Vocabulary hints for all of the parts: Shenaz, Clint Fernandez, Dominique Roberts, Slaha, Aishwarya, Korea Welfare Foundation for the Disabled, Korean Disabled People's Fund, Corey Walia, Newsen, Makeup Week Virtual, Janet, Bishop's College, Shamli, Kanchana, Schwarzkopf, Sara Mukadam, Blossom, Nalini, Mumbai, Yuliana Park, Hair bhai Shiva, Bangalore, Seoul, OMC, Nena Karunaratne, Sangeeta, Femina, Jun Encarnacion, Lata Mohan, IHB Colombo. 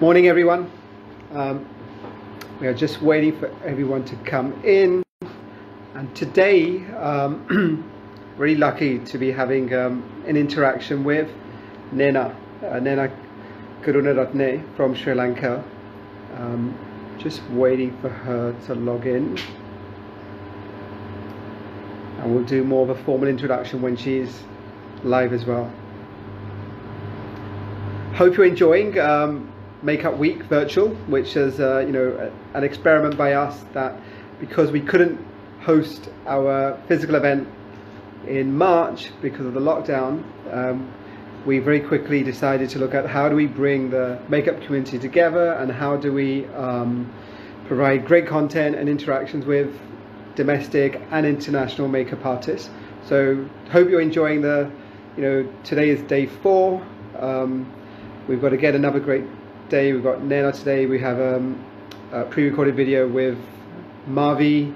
Morning, everyone. We are just waiting for everyone to come in. And today, really lucky to be having an interaction with Nena, Nena Karunaratne from Sri Lanka. Just waiting for her to log in. And we'll do more of a formal introduction when she's live as well. Hope you're enjoying Makeup Week Virtual, which is you know, an experiment by us that because we couldn't host our physical event in March because of the lockdown, we very quickly decided to look at how do we bring the makeup community together and how do we provide great content and interactions with domestic and international makeup artists. So hope you're enjoying the, you know, today is day 4. We've got again another great day. We've got Nena today. We have a pre-recorded video with Marvi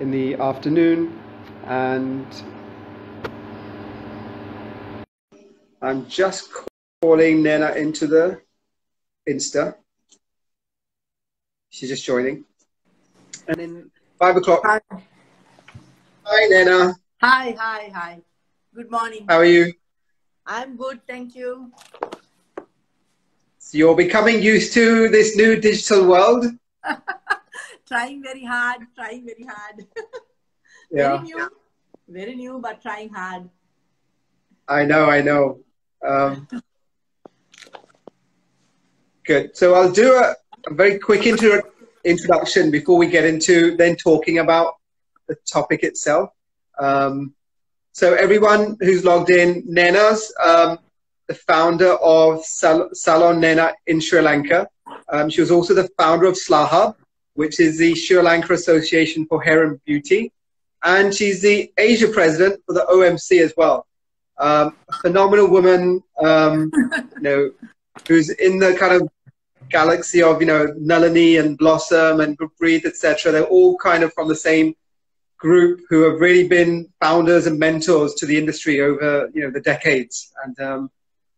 in the afternoon, and I'm just calling Nena into the Insta. She's just joining. And then 5 o'clock. Hi. Hi, Nena. Hi, hi, hi. Good morning. How are you? I'm good, thank you. So you're becoming used to this new digital world? Trying very hard, trying very hard. Yeah. Very new, but trying hard. I know, I know. Good. So I'll do a very quick introduction before we get into then talking about the topic itself. So everyone who's logged in, Nena's the founder of Salon Nena in Sri Lanka. She was also the founder of Slaha, which is the Sri Lanka Association for Hair and Beauty. And she's the Asia president for the OMC as well. A phenomenal woman, you know, who's in the kind of galaxy of, you know, Nalini and Blossom and Gurpreet, etc. They're all kind of from the same group who have really been founders and mentors to the industry over, you know, the decades. And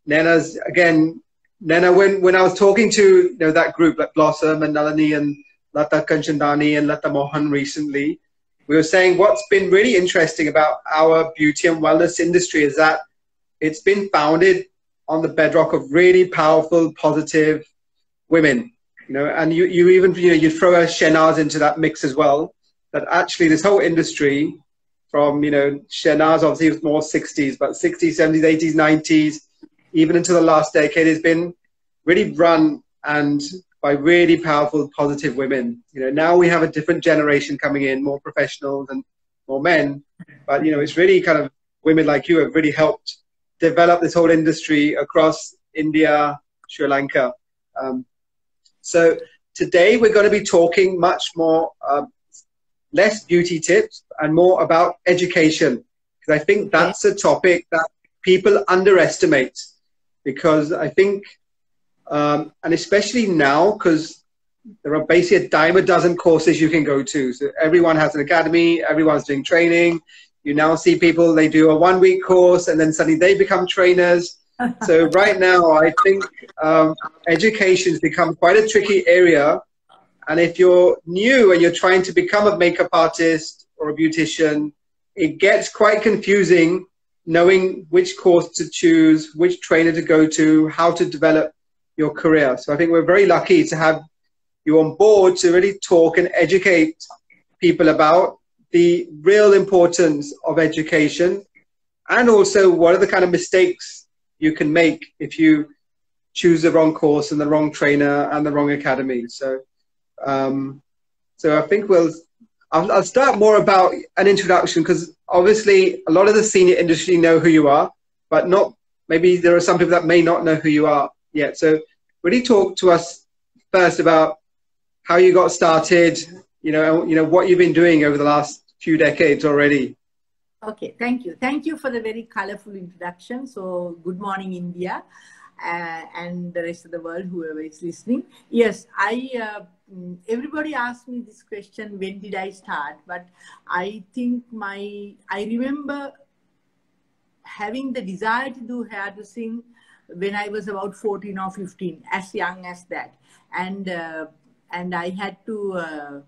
Nena's, again, Nena, when I was talking to, you know, that group like Blossom and Nalini and Lata Kanchandani and Lata Mohan recently, we were saying what's been really interesting about our beauty and wellness industry is that it's been founded on the bedrock of really powerful, positive women, you know, and you even, you know, you throw a Shenaz into that mix as well, that actually this whole industry from, you know, Shenaz obviously was more 60s, but 60s, 70s, 80s, 90s, even into the last decade has been really run and by really powerful, positive women. You know, now we have a different generation coming in, more professionals and more men, but, you know, it's really kind of women like you have really helped develop this whole industry across India, Sri Lanka. So today we're going to be talking much more, less beauty tips and more about education, because I think that's a topic that people underestimate, because I think, and especially now, because there are basically a dime a dozen courses you can go to. So everyone has an academy, everyone's doing training. You now see people, they do a 1-week course and then suddenly they become trainers. So right now, I think education's become quite a tricky area. And if you're new and you're trying to become a makeup artist or a beautician, it gets quite confusing knowing which course to choose, which trainer to go to, how to develop your career. So I think we're very lucky to have you on board to really talk and educate people about the real importance of education and also what are the kind of mistakes you can make if you choose the wrong course and the wrong trainer and the wrong academy. So so I think I'll start more about an introduction, because obviously a lot of the senior industry know who you are, but not maybe there are some people that may not know who you are yet. So really talk to us first about how you got started, you know what you've been doing over the last few decades already. Okay, thank you. Thank you for the very colorful introduction. So good morning, India, and the rest of the world, whoever is listening. Yes, everybody asked me this question, when did I start? But I think I remember having the desire to do hairdressing when I was about 14 or 15, as young as that. And I had to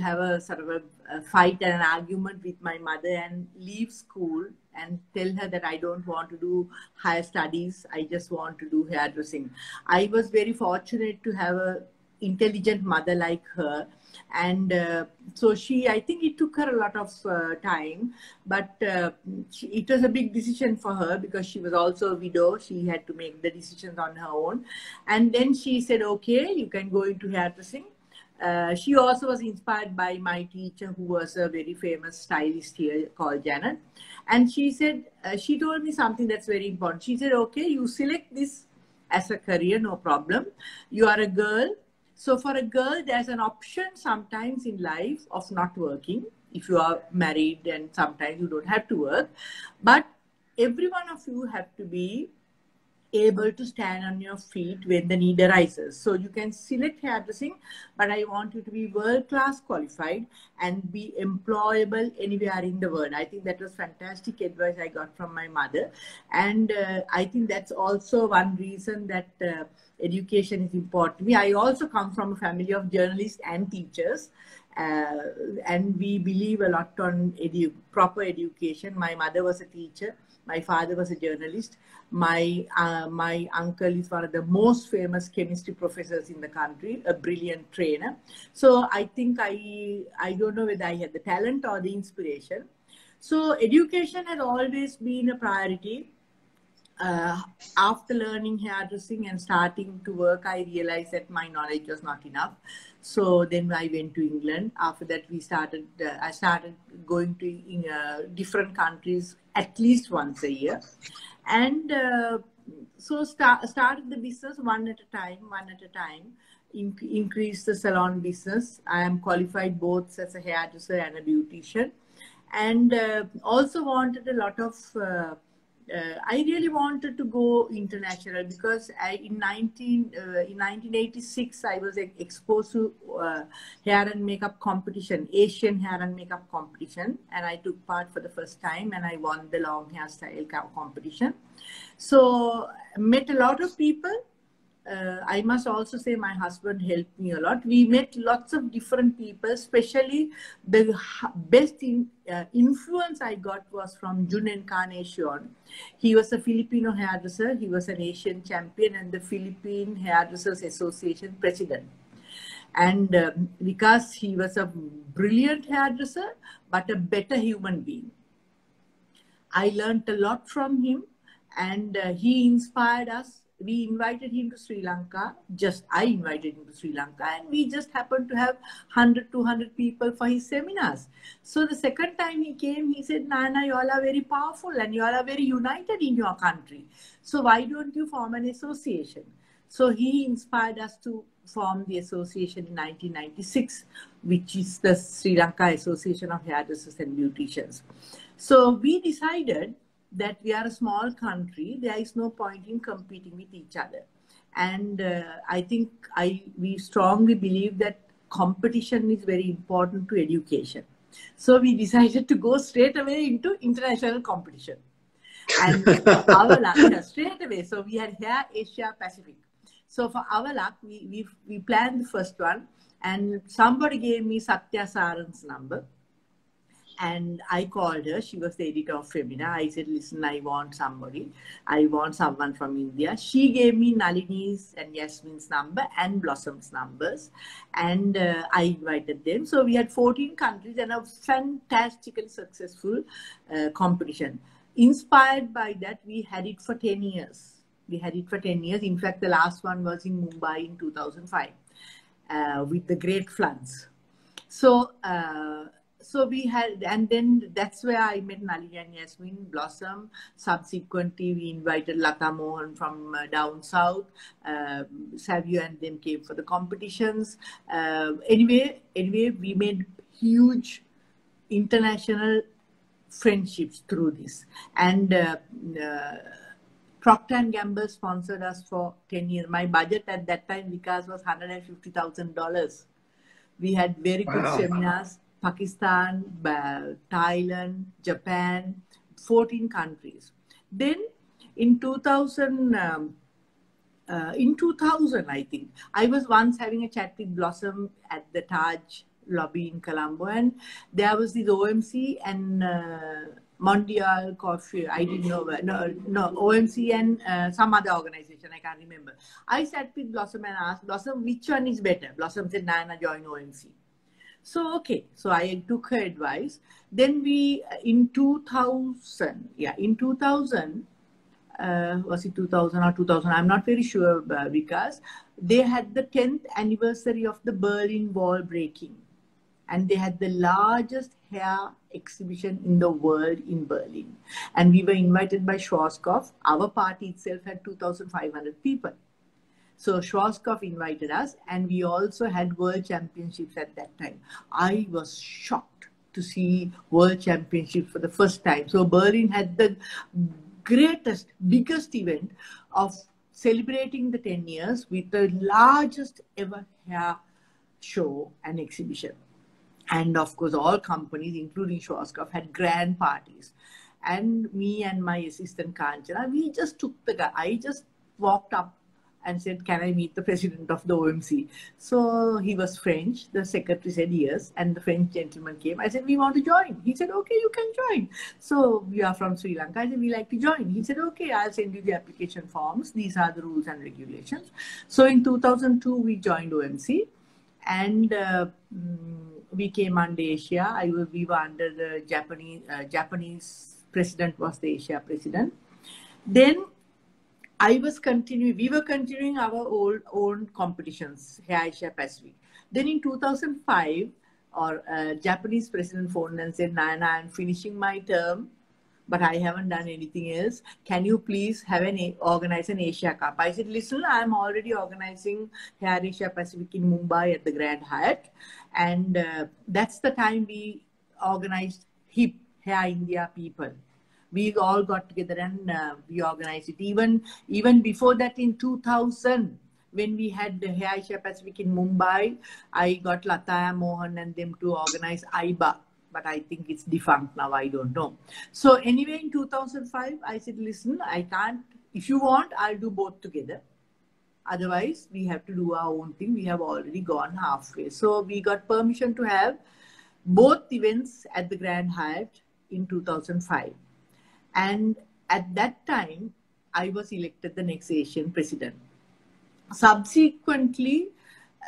have a sort of a fight and an argument with my mother and leave school and tell her that I don't want to do higher studies. I just want to do hairdressing. I was very fortunate to have a intelligent mother like her. And so she, I think it took her a lot of time, but it was a big decision for her because she was also a widow. She had to make the decisions on her own. And then she said, okay, you can go into hairdressing. She also was inspired by my teacher, who was a very famous stylist here called Janet. And she said, she told me something that's very important. She said, okay, you select this as a career, no problem. You are a girl. So for a girl, there's an option sometimes in life of not working. If you are married, and sometimes you don't have to work. But every one of you have to be able to stand on your feet when the need arises. So you can select hairdressing, but I want you to be world-class qualified and be employable anywhere in the world. I think that was fantastic advice I got from my mother. And I think that's also one reason that education is important to me. I also come from a family of journalists and teachers. And we believe a lot on proper education. My mother was a teacher. My father was a journalist. My uncle is one of the most famous chemistry professors in the country, a brilliant trainer. So I think I don't know whether I had the talent or the inspiration. So education had always been a priority. After learning hairdressing and starting to work, I realized that my knowledge was not enough. So then I went to England. After that, I started going to different countries at least once a year. And so started the business one at a time, increased the salon business. I am qualified both as a hairdresser and a beautician. And also wanted a lot of... I really wanted to go international because in 1986, I was exposed to hair and makeup competition, Asian hair and makeup competition. And I took part for the first time and I won the long hairstyle competition. So met a lot of people. I must also say my husband helped me a lot. We met lots of different people, especially the best influence I got was from Jun Encarnacion. He was a Filipino hairdresser. He was an Asian champion and the Philippine Hairdressers Association president. And because he was a brilliant hairdresser, but a better human being. I learned a lot from him and he inspired us. We invited him to Sri Lanka, I invited him to Sri Lanka and we just happened to have 100, 200 people for his seminars. So the second time he came, he said, Nana, you all are very powerful and you all are very united in your country. So why don't you form an association? So he inspired us to form the association in 1996, which is the Sri Lanka Association of Hairdressers and Beauticians. So we decided that we are a small country, there is no point in competing with each other. And I think we strongly believe that competition is very important to education. So we decided to go straight away into international competition. And for our luck, straight away. So we had Hair Asia Pacific. So for our luck, we planned the first one. And somebody gave me Satya Saran's number. And I called her. She was the editor of Femina. I said, listen, I want somebody. I want someone from India. She gave me Nalini's and Yasmin's number and Blossom's numbers. And I invited them. So we had 14 countries and a fantastically successful competition. Inspired by that, we had it for 10 years. We had it for 10 years. In fact, the last one was in Mumbai in 2005 with the great floods. So... So we had, and then that's where I met Nalini and Yasmin, Blossom. Subsequently, we invited Lata Mohan from down south. Savio and them came for the competitions. Anyway, we made huge international friendships through this. And Procter & Gamble sponsored us for 10 years. My budget at that time, Vikas, was $150,000. We had very good seminars. Pakistan, Thailand, Japan, 14 countries. Then In 2000, I think, I was once having a chat with Blossom at the Taj lobby in Colombo, and there was this OMC and Mondial Coffee, I didn't know, OMC and some other organization, I can't remember. I sat with Blossom and asked Blossom, which one is better? Blossom said, Nana, join OMC. So, okay, so I took her advice. Then we, in 2000, I'm not very sure, because they had the 10th anniversary of the Berlin Wall breaking. And they had the largest hair exhibition in the world in Berlin. And we were invited by Schwarzkopf. Our party itself had 2,500 people. So Schwarzkopf invited us, and we also had world championships at that time. I was shocked to see world championships for the first time. So Berlin had the greatest, biggest event of celebrating the 10 years with the largest ever hair show and exhibition. And of course, all companies, including Schwarzkopf, had grand parties. And me and my assistant Kanchana, we just took the guy. I just walked up and said, can I meet the president of the OMC? So he was French. The secretary said yes. And the French gentleman came. I said, we want to join. He said, okay, you can join. So we are from Sri Lanka. I said, we like to join. He said, okay, I'll send you the application forms. These are the rules and regulations. So in 2002, we joined OMC. And we came under Asia. We were under the Japanese president was the Asia president. Then we were continuing our own competitions, Hair Asia Pacific. Then in 2005, our Japanese president phoned and said, Nana, I'm finishing my term, but I haven't done anything else. Can you please organize an Asia Cup? I said, listen, I'm already organizing Hair Asia Pacific in Mumbai at the Grand Hyatt. And that's the time we organized HIP, Hair India People. We all got together and we organized it. Even before that, in 2000, when we had the Hair Asia Pacific in Mumbai, I got Lata Mohan and them to organize IBA. But I think it's defunct now, I don't know. So anyway, in 2005, I said, listen, I can't, if you want, I'll do both together. Otherwise, we have to do our own thing. We have already gone halfway. So we got permission to have both events at the Grand Hyatt in 2005. And at that time, I was elected the next Asian president. Subsequently,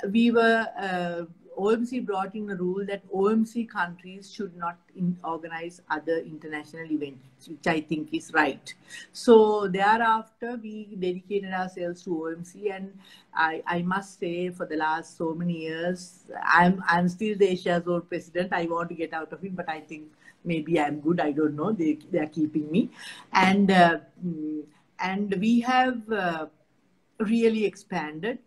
OMC brought in a rule that OMC countries should not organize other international events, which I think is right. So thereafter, we dedicated ourselves to OMC. And I must say, for the last so many years, I'm still the Asia's old president. I want to get out of it, but I think maybe I'm good. I don't know. They are keeping me. And we have really expanded.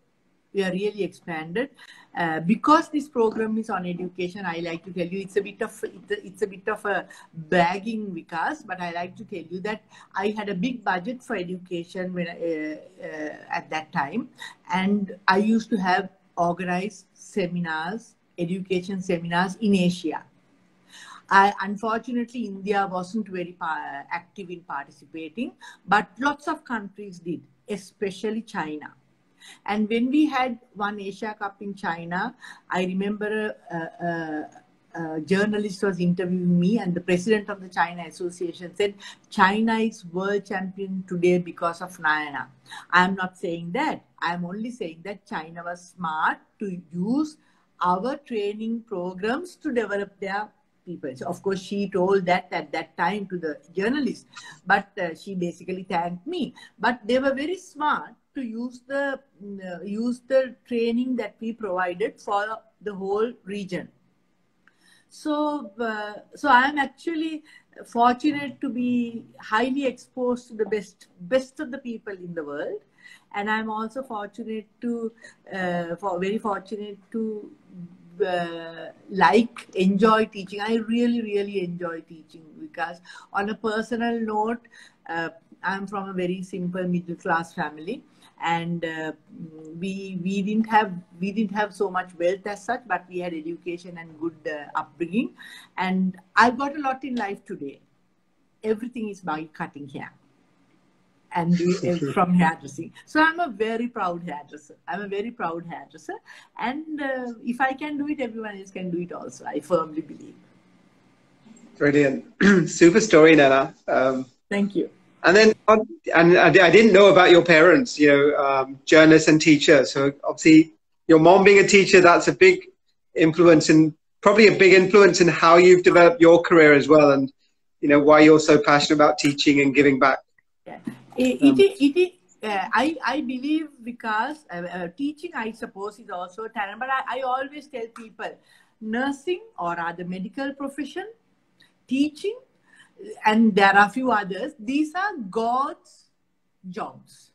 Because this program is on education. I like to tell you it's a bit of a bagging, Vikas, but I like to tell you that I had a big budget for education when at that time, and I used to have organized seminars, education seminars in Asia. Unfortunately, India wasn't very active in participating, but lots of countries did, especially China. And when we had one Asia Cup in China, I remember a journalist was interviewing me, and the president of the China Association said, China is world champion today because of Nayana. I'm not saying that. I'm only saying that China was smart to use our training programs to develop their people. So of course, she told that at that time to the journalist, but she basically thanked me. But they were very smart to use the training that we provided for the whole region. So, I am actually fortunate to be highly exposed to the best of the people in the world, and I'm also fortunate to, enjoy teaching. I really enjoy teaching, because on a personal note, I'm from a very simple middle class family. And we didn't have so much wealth as such, but we had education and good upbringing. And I've got a lot in life today. Everything is by cutting hair. and from hairdressing. So I'm a very proud hairdresser. And if I can do it, everyone else can do it also. I firmly believe. Brilliant. Super story, Nena. Thank you. And then, and I didn't know about your parents, you know, journalists and teachers. So obviously your mom being a teacher, that's a big influence and probably a big influence in how you've developed your career as well. And, you know, why you're so passionate about teaching and giving back. Yeah. I believe because teaching, I suppose, is also a talent. But I always tell people, nursing or other medical profession, teaching, and there are a few others, these are God's jobs.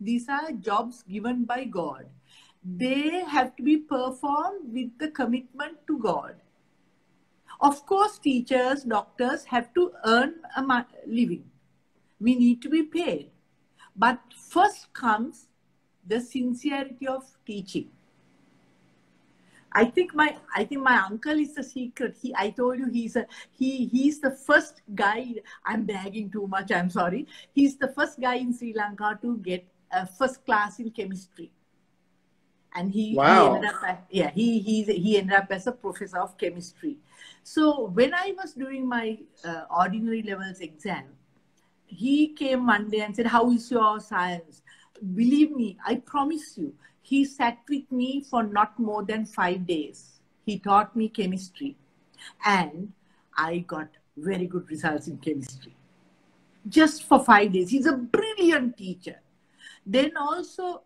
These are jobs given by God. They have to be performed with the commitment to God. Of course, teachers, doctors have to earn a living. We need to be paid. But first comes the sincerity of teaching. I think my uncle is the secret. I told you he's the first guy. I'm bragging too much, I'm sorry. He's the first guy in Sri Lanka to get a first class in chemistry. And he ended up he ended up as a professor of chemistry. So when I was doing my ordinary levels exam, he came one day and said, "How is your science?" Believe me, I promise you, he sat with me for not more than 5 days. He taught me chemistry. And I got very good results in chemistry. Just for 5 days. He's a brilliant teacher. Then also,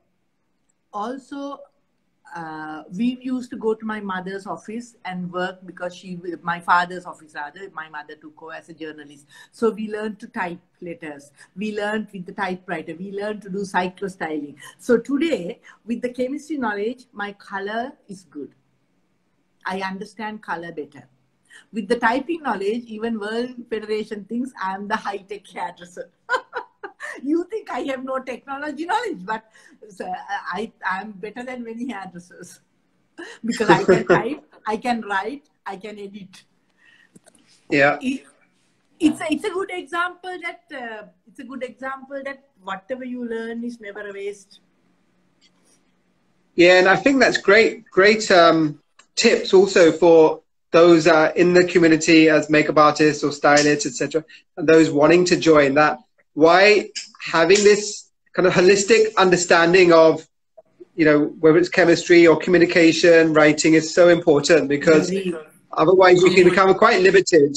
we used to go to my mother's office and work because my father's office rather, my mother took over as a journalist. So we learned to type letters. We learned with the typewriter. We learned to do cyclostyling. So today, with the chemistry knowledge, my color is good. I understand color better. With the typing knowledge, even World Federation thinks I am the high-tech hairdresser. You think I have no technology knowledge, but I'm better than many hairdressers because I can type, I can write, I can edit. Yeah, it's a good example that whatever you learn is never a waste. Yeah, and I think that's great tips also for those in the community as makeup artists or stylists, etc., and those wanting to join that. Why having this kind of holistic understanding of, you know, whether it's chemistry or communication, writing is so important because otherwise you can become quite limited.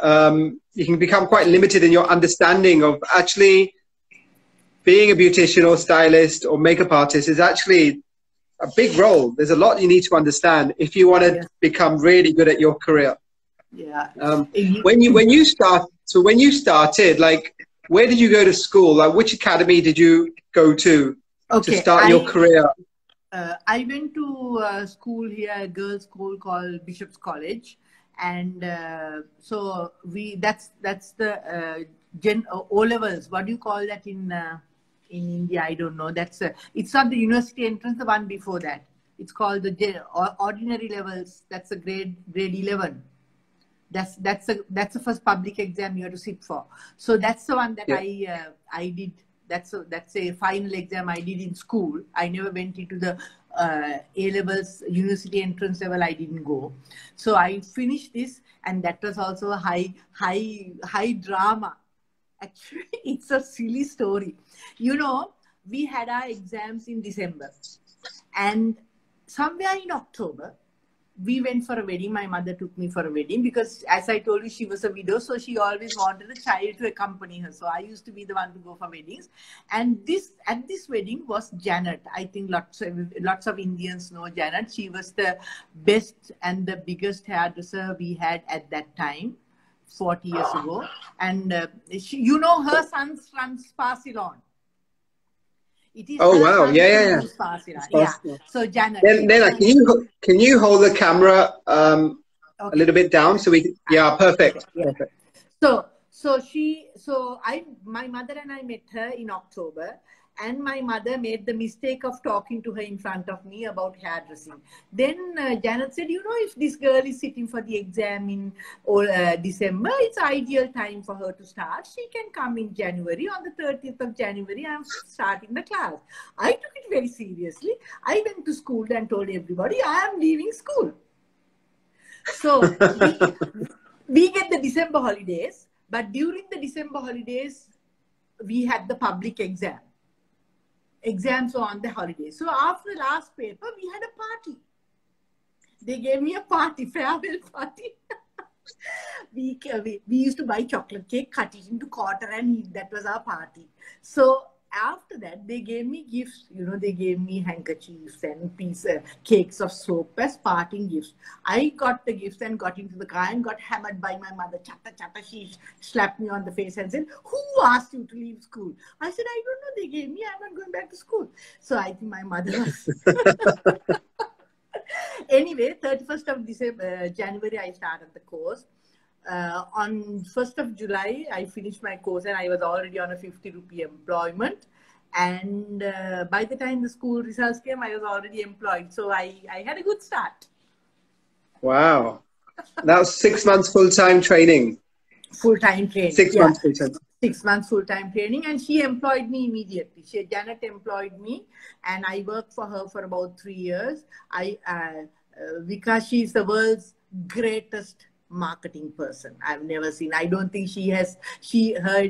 You can become quite limited in your understanding of actually being a beautician or stylist or makeup artist is actually a big role. There's a lot you need to understand if you want to become really good at your career. Yeah. When you started, like, where did you go to school? Like, which academy did you go to to start your career? I went to a school here, a girls' school called Bishop's College, and so that's the O levels. What do you call that in India? I don't know. That's it's not the university entrance. The one before that, it's called the ordinary levels. That's a grade 11. That's the first public exam you have to sit for. So that's the one that I did. That's a final exam I did in school. I never went into the A levels, university entrance level. I didn't go. So I finished this, and that was also a high drama. Actually, it's a silly story. You know, we had our exams in December, and somewhere in October, we went for a wedding. My mother took me for a wedding because, as I told you, she was a widow. So she always wanted a child to accompany her. So I used to be the one to go for weddings. And at this wedding was Janet. I think lots of Indians know Janet. She was the best and the biggest hairdresser we had at that time, 40 years ago. And you know, her son runs Spa salon. It is So Janet. Nena, can you hold the camera a little bit down so we can, perfect. Yeah. Perfect. So my mother and I met her in October, and my mother made the mistake of talking to her in front of me about hairdressing. Then Janet said, you know, if this girl is sitting for the exam in December, it's ideal time for her to start. She can come in January. On the 30th of January, I'm starting the class. I took it very seriously. I went to school and told everybody, I am leaving school. So we get the December holidays, but during the December holidays, we had the public exam. Exams were on the holidays. So after the last paper, we had a party. They gave me a party, farewell party. we used to buy chocolate cake, cut it into quarter and eat. That was our party. So after that, they gave me gifts. You know, they gave me handkerchiefs and pieces, cakes of soap as parting gifts. I got the gifts and got into the car and got hammered by my mother. Chatta, chatta. She slapped me on the face and said, who asked you to leave school? I said, I don't know. They gave me. I'm not going back to school. So I think my mother was... Anyway, 31st of December, January, I started the course. On 1st of July, I finished my course and I was already on a 50 rupee employment. And by the time the school results came, I was already employed. So I had a good start. Wow. That was 6 months full-time training. Full-time training. 6 months full-time. 6 months full-time training, and she employed me immediately. Janet employed me and I worked for her for about 3 years. Because she's the world's greatest marketing person. I've never seen. I don't think she has. Her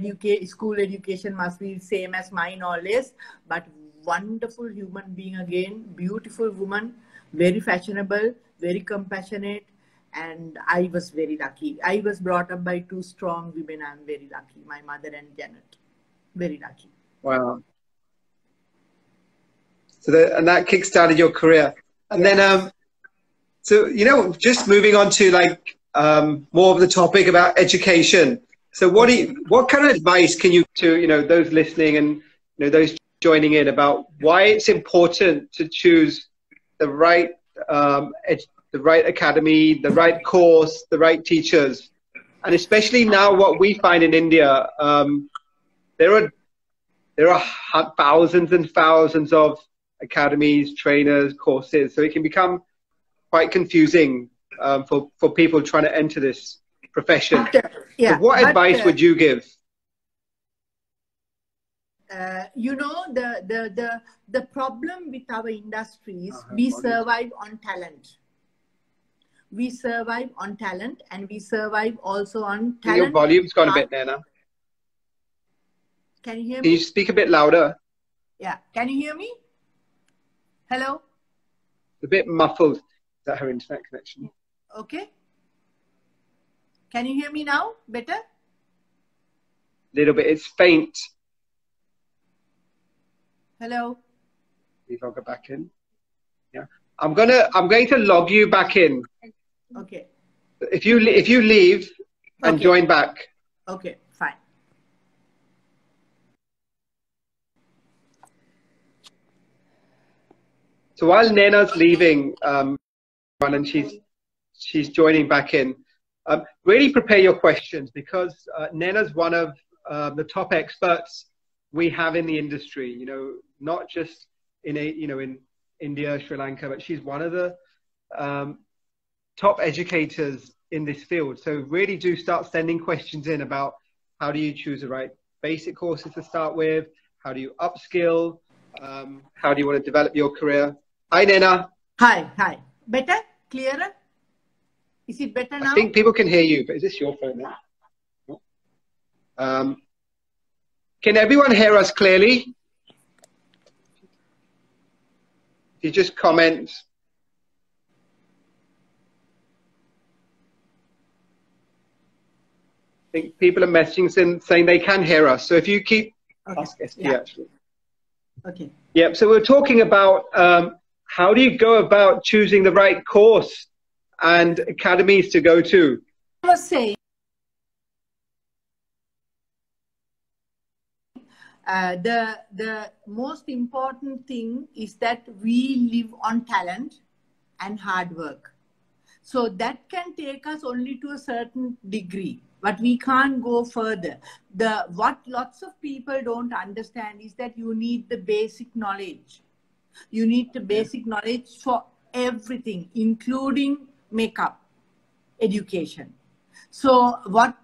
school education must be the same as mine or less. But wonderful human being again, beautiful woman, very fashionable, very compassionate, and I was very lucky. I was brought up by two strong women. I'm very lucky. My mother and Janet, very lucky. Wow. So that kick-started your career, and yes. Then so you know, just moving on to like. More of the topic about education. So what kind of advice can you to, you know, those listening and, you know, those joining in about why it's important to choose the right academy, the right course, the right teachers. And especially now what we find in India, there are thousands and thousands of academies, trainers, courses. So it can become quite confusing for people trying to enter this profession. Yeah, so what advice would you give? You know, the problem with our industry is we survive on talent. We survive on talent and we survive also on talent. Your volume's gone a bit, Nena. Can you hear me? Can you speak a bit louder? Yeah. Can you hear me? Hello? A bit muffled. Is that her internet connection? Okay. Can you hear me now? Better? Little bit. It's faint. Hello. If I'll go back in. Yeah. I'm going to log you back in. Okay. If you leave and join back. Okay. Fine. So while Nena's leaving, and she's joining back in. Really prepare your questions because Nena's one of the top experts we have in the industry. You know, not just in India, Sri Lanka, but she's one of the top educators in this field. So really do start sending questions in about how do you choose the right basic courses to start with? How do you upskill? How do you want to develop your career? Hi, Nena. Hi. Hi. Better? Clearer? Is it better now? I think people can hear you, but is this your phone now? No. Can everyone hear us clearly? If you just comment. I think people are messaging in saying they can hear us. So if you keep... Okay. Ask ST, yeah. Actually. Okay. Yep, so we're talking about... how do you go about choosing the right course and academies to go to? I was saying, the most important thing is that we live on talent and hard work. So that can take us only to a certain degree, but we can't go further. What lots of people don't understand is that you need the basic knowledge. You need the basic knowledge for everything, including makeup education. So what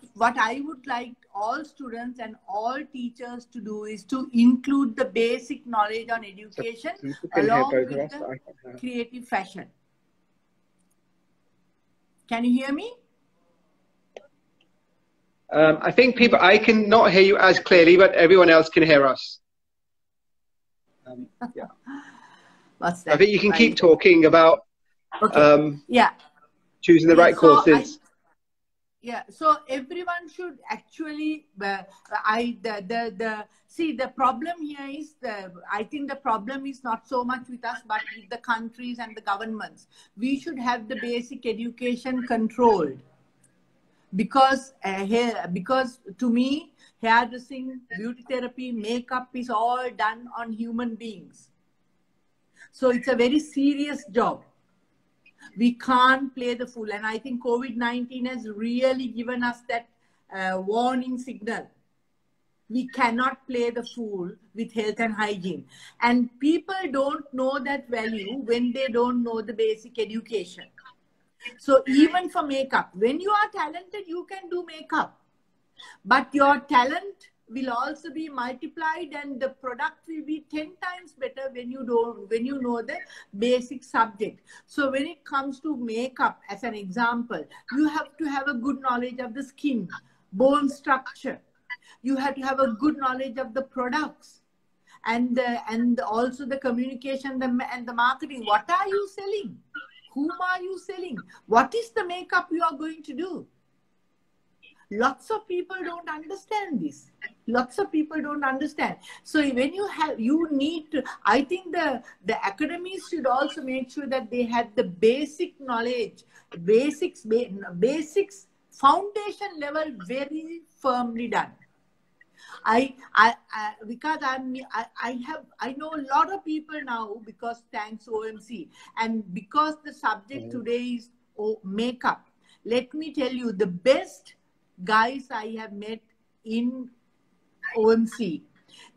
I would like all students and all teachers to do is to include the basic knowledge on education along with the creative fashion. Can you hear me? I think people, I can not hear you as clearly, but everyone else can hear us. Yeah. What's that? I think you can keep talking about choosing the right courses. So everyone should actually, see, the problem here is, I think the problem is not so much with us, but with the countries and the governments. We should have the basic education controlled. Because, because to me, hairdressing, beauty therapy, makeup is all done on human beings. So it's a very serious job. We can't play the fool. And I think COVID-19 has really given us that warning signal. We cannot play the fool with health and hygiene. And people don't know that value when they don't know the basic education. So even for makeup, when you are talented, you can do makeup. But your talent will also be multiplied and the product will be 10 times better when you know the basic subject. So when it comes to makeup, as an example, you have to have a good knowledge of the skin, bone structure. You have to have a good knowledge of the products and also the communication and the marketing. What are you selling? Whom are you selling? What is the makeup you are going to do? Lots of people don't understand this. Lots of people don't understand. So when you have, you need to, I think the academies should also make sure that they have the basic knowledge, basics, foundation level very firmly done. I know a lot of people now because thanks OMC and because the subject today is makeup. Let me tell you, the best guys I have met in OMC,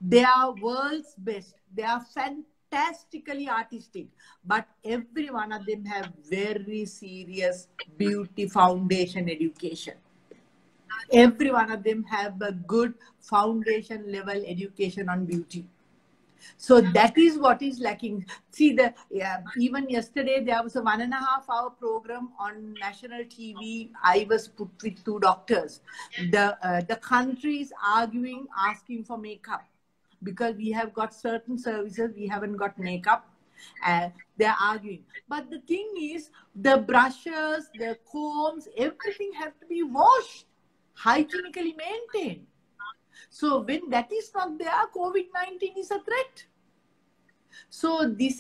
they are world's best. They are fantastically artistic, but every one of them have very serious beauty foundation education. Every one of them have a good foundation level education on beauty. So that is what is lacking. See, even yesterday there was a 1.5 hour program on national TV. I was put with two doctors. The country is arguing, asking for makeup because we have got certain services, we haven't got makeup. They're arguing. But the thing is, the brushes, the combs, everything have to be washed, hygienically maintained. So when that is not there, COVID-19 is a threat. So this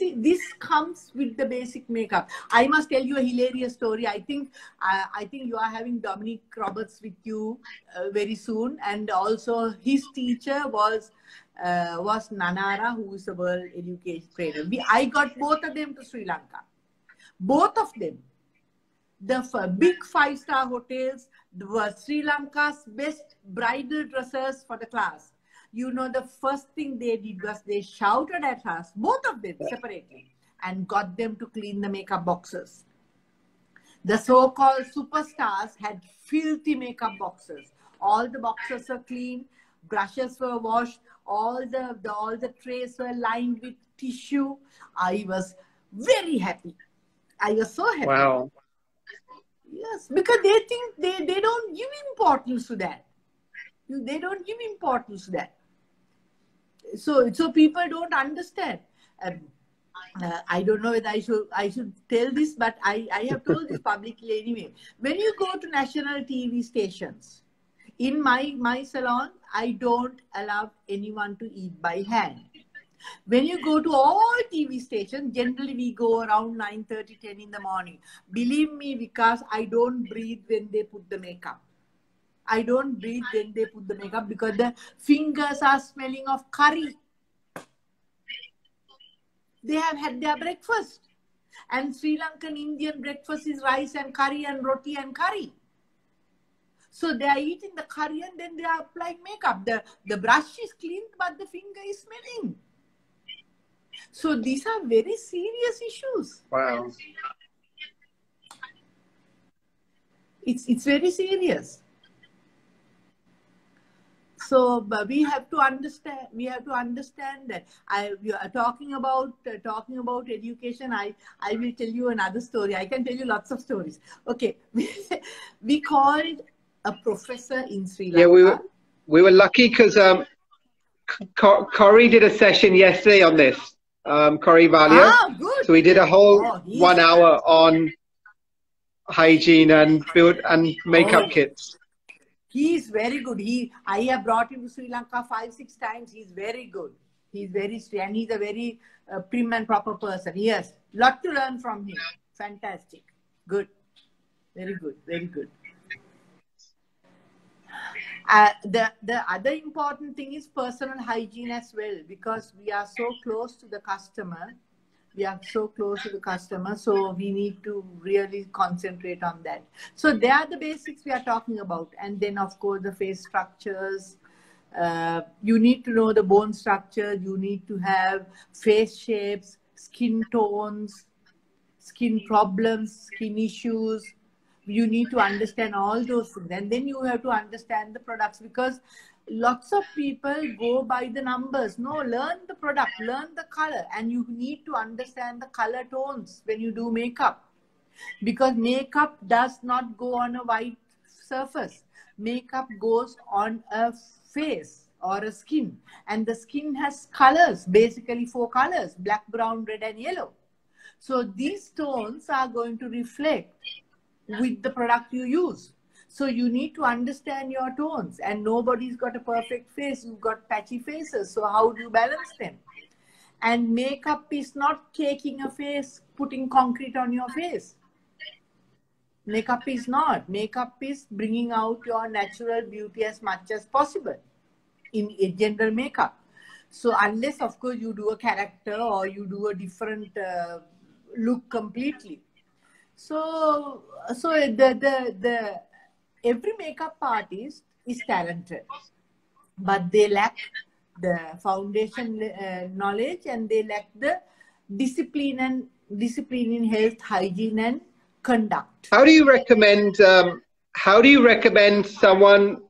comes with the basic makeup. I must tell you a hilarious story. I think you are having Dominique Roberts with you very soon, and also his teacher was Nanara, who is a world education trainer. I got both of them to Sri Lanka, both of them. The big 5-star hotels were Sri Lanka's best bridal dressers for the class. You know, the first thing they did was they shouted at us, both of them separately, and got them to clean the makeup boxes. The so-called superstars had filthy makeup boxes. All the boxes were clean, brushes were washed, all the trays were lined with tissue. I was very happy. I was so happy. Wow. Yes, because they think they don't give importance to that. They don't give importance to that. So people don't understand. I don't know whether I should tell this, but I have told this publicly anyway. When you go to national TV stations, in my salon, I don't allow anyone to eat by hand. When you go to all TV stations, generally we go around 9:30, 10 in the morning. Believe me, because I don't breathe when they put the makeup. I don't breathe when they put the makeup because the fingers are smelling of curry. They have had their breakfast. And Sri Lankan Indian breakfast is rice and curry and roti and curry. So they are eating the curry and then they are applying makeup. The brush is cleaned, but the finger is smelling. So these are very serious issues. Wow. It's very serious. So but we have to understand. We have to understand that. You are talking about education. I will tell you another story. I can tell you lots of stories. Okay, we called a professor in Sri Lanka. Yeah, we were lucky because Corey did a session yesterday on this. Corey Walia. Ah, good. So we did a whole 1 hour on hygiene and makeup kits. He is very good. I have brought him to Sri Lanka 5-6 times. He's very good. He's very straight and he's a very prim and proper person. Yes, lot to learn from him. Fantastic. Good. Very good. Very good. The other important thing is personal hygiene as well, because we are so close to the customer. So we need to really concentrate on that. So they are the basics we are talking about. And then, of course, the face structures. You need to know the bone structure. You need to have face shapes, skin tones, skin problems, skin issues. You need to understand all those things. And then you have to understand the products, because lots of people go by the numbers. No, learn the product, learn the color. And you need to understand the color tones when you do makeup. Because makeup does not go on a white surface. Makeup goes on a face or a skin. And the skin has colors, basically 4 colors, black, brown, red, and yellow. So these tones are going to reflect with the product you use. So you need to understand your tones, and nobody's got a perfect face. You've got patchy faces. So how do you balance them? And makeup is not taking a face, putting concrete on your face. Makeup is not. Makeup is bringing out your natural beauty as much as possible in a general makeup. So unless, of course, you do a character or you do a different look completely. So the every makeup artist is talented, but they lack the foundation knowledge, and they lack the discipline in health, hygiene, and conduct. How do you recommend? How do you recommend someone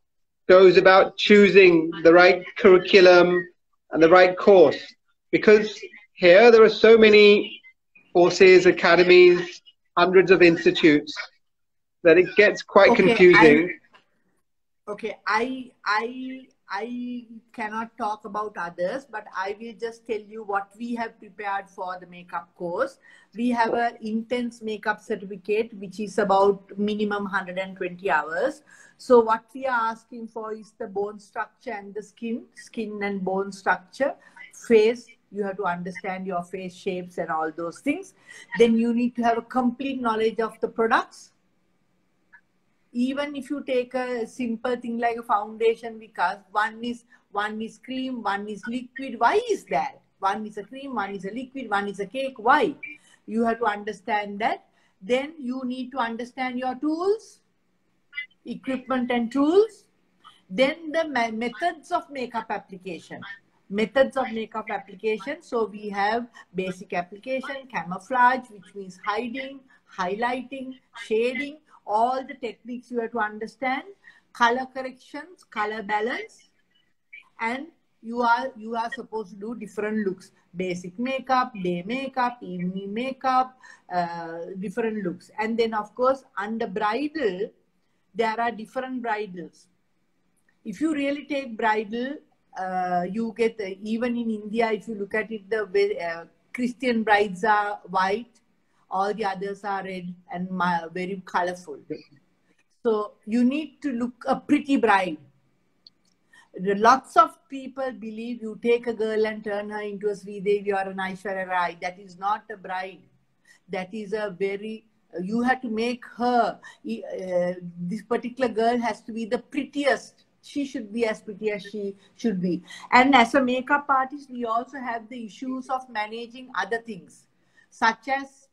goes about choosing the right curriculum and the right course? Because here there are so many courses, academies, hundreds of institutes, that it gets quite confusing. I cannot talk about others, but I will just tell you what we have prepared for the makeup course. We have an intense makeup certificate, which is about minimum 120 hours. So what we are asking for is the bone structure and the skin and bone structure, face. You have to understand your face shapes and all those things. Then you need to have a complete knowledge of the products. Even if you take a simple thing like a foundation, because one is cream, one is liquid. Why is that? One is a cream, one is a liquid, one is a cake. Why? You have to understand that. Then you need to understand your tools, equipment and tools. Then the methods of makeup application. So we have basic application, camouflage, which means hiding, highlighting, shading, all the techniques you have to understand, color corrections, color balance, and you are supposed to do different looks, basic makeup, day makeup, evening makeup, different looks. And then, of course, under bridal, there are different bridals. If you really take bridal, you get, even in India, if you look at it, the Christian brides are white, all the others are red and very colorful. So you need to look a pretty bride. Lots of people believe you take a girl and turn her into a Sridevi or an Aishwarya Rai. That is not a bride. That is a very, you have to make her, this particular girl has to be the prettiest. She should be as pretty as she should be. And as a makeup artist, we also have the issues of managing other things, such as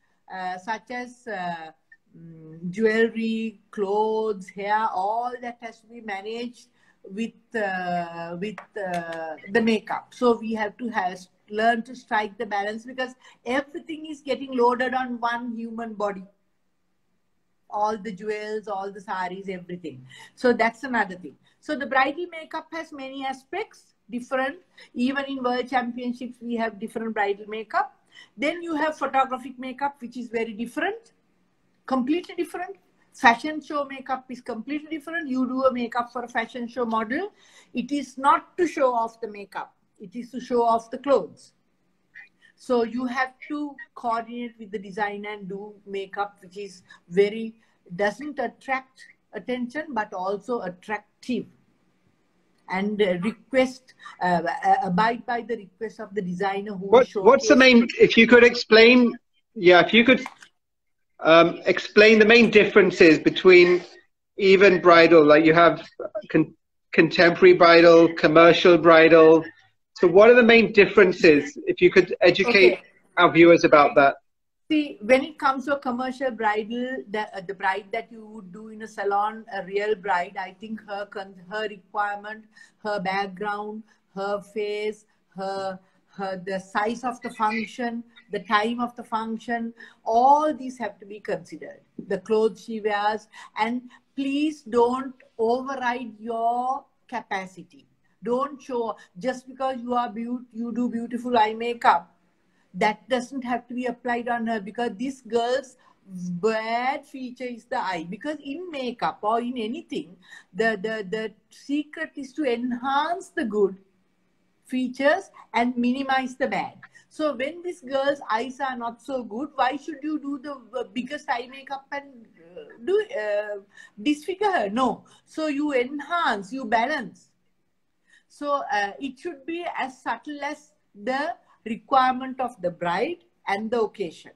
such as jewelry, clothes, hair, all that has to be managed with the makeup. So we have to learn to strike the balance, because everything is getting loaded on one human body. All the jewels, all the saris, everything. So that's another thing. So the bridal makeup has many aspects, different. Even in World Championships, we have different bridal makeup. Then you have photographic makeup, which is very different, completely different. Fashion show makeup is completely different. You do a makeup for a fashion show model. It is not to show off the makeup. It is to show off the clothes. So you have to coordinate with the designer and do makeup, which is very, doesn't attract attention, but also attractive. And abide by the request of the designer who will showcase. What's the main, if you could explain, if you could explain the main differences between even bridal, like you have contemporary bridal, commercial bridal. So what are the main differences, if you could educate our viewers about that? See, when it comes to a commercial bridal, the bride that you would do in a salon, a real bride, I think her requirement, her background, her face, the size of the function, the time of the function, all these have to be considered. The clothes she wears, and please don't override your capacity. Don't show, just because you are you do beautiful eye makeup, that doesn't have to be applied on her, because this girl's bad feature is the eye. Because in makeup or in anything, the secret is to enhance the good features and minimize the bad. So when this girl's eyes are not so good, why should you do the biggest eye makeup and disfigure her? No. So you enhance, you balance. So it should be as subtle as the requirement of the bride and the occasion.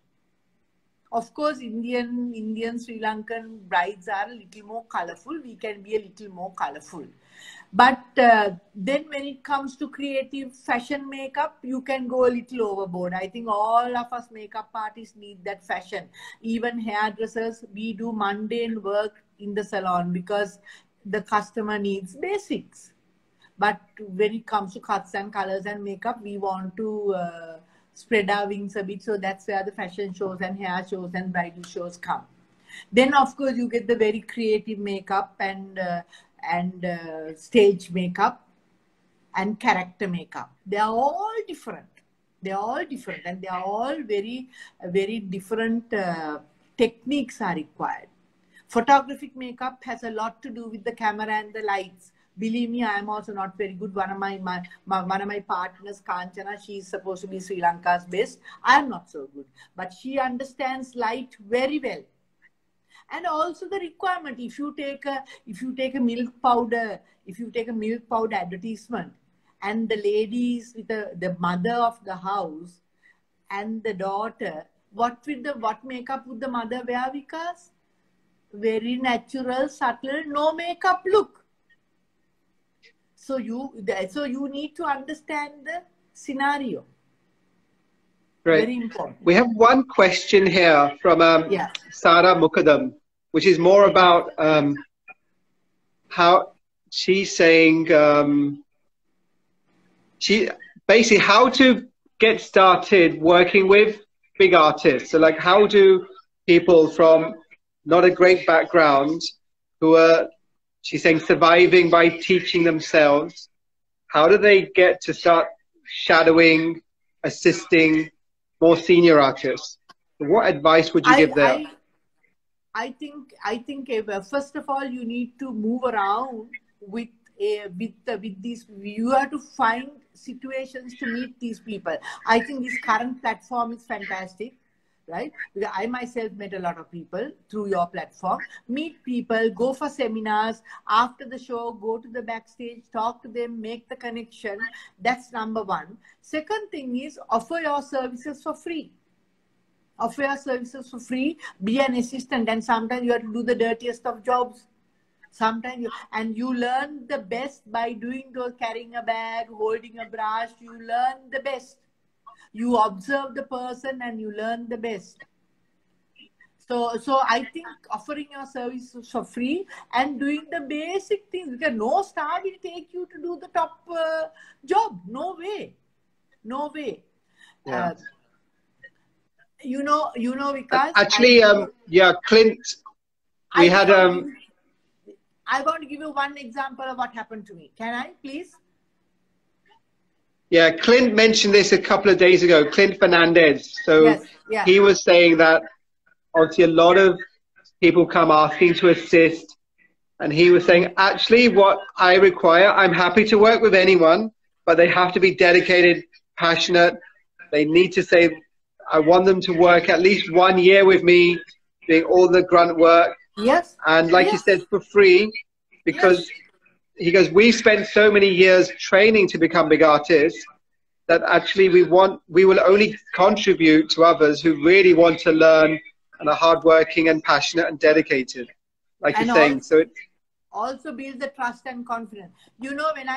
Of course, Indian Sri Lankan brides are a little more colorful. We can be a little more colorful. But then when it comes to creative fashion makeup, you can go a little overboard. I think all of us makeup artists need that fashion. Even hairdressers, we do mundane work in the salon because the customer needs basics. But when it comes to cuts and colors and makeup, we want to spread our wings a bit. So that's where the fashion shows and hair shows and bridal shows come. Then, of course, you get the very creative makeup and stage makeup and character makeup. They are all different. They are all different, and they are all very, very different techniques are required. Photographic makeup has a lot to do with the camera and the lights. Believe me, I am also not very good. One of my partners, Kanchana, she is supposed to be Sri Lanka's best. I am not so good. But she understands light very well. And also the requirement, if you take a milk powder, advertisement, and the ladies with the mother of the house and the daughter, what makeup would the mother wear, Vikas? Very natural, subtle, no makeup look. So you need to understand the scenario. Right. Very important. We have one question here from Sara Mukadam, which is more about how she's saying, she basically how to get started working with big artists. So like, how do people from not a great background who are, she's saying, surviving by teaching themselves, how do they get to start shadowing, assisting more senior artists? What advice would you give there? I think first of all, you need to move around with these. You have to find situations to meet these people. I think this current platform is fantastic. Right? Because I myself met a lot of people through your platform. Meet people, go for seminars, after the show, go to the backstage, talk to them, make the connection. That's number one. Second thing is, offer your services for free. Offer your services for free, be an assistant, and sometimes you have to do the dirtiest of jobs. Sometimes you learn the best by doing those, carrying a bag, holding a brush, you learn the best. You observe the person and you learn the best. So I think offering your service for free and doing the basic things, because no star will take you to do the top job. No way. No way. Yeah. You know, because actually, Clint, we had I want to give you one example of what happened to me. Can I, please? Yeah, Clint mentioned this a couple of days ago. Clint Fernandez. So yes, yeah. He was saying that obviously a lot of people come asking to assist, and he was saying, actually, what I require, I'm happy to work with anyone, but they have to be dedicated, passionate. They need to say, I want them to work at least 1 year with me, doing all the grunt work. Yes. And like you said, for free, because he goes, we've spent so many years training to become big artists that actually we will only contribute to others who really want to learn and are hardworking and passionate and dedicated, like you're saying. So it also builds the trust and confidence. You know, when